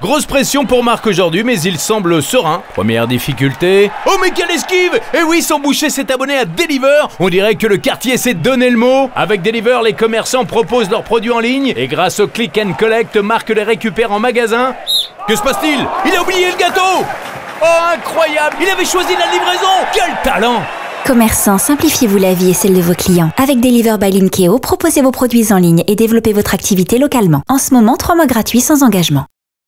Grosse pression pour Marc aujourd'hui, mais il semble serein. Première difficulté... Oh mais quelle esquive! Et oui, sans boucher s'est abonné à Deliver. On dirait que le quartier s'est donné le mot. Avec Deliver, les commerçants proposent leurs produits en ligne. Et grâce au click and collect, Marc les récupère en magasin. Que se passe-t-il? Il a oublié le gâteau! Oh incroyable! Il avait choisi la livraison! Quel talent! Commerçants, simplifiez-vous la vie et celle de vos clients. Avec Deliver by Linkeo, proposez vos produits en ligne et développez votre activité localement. En ce moment, 3 mois gratuits sans engagement.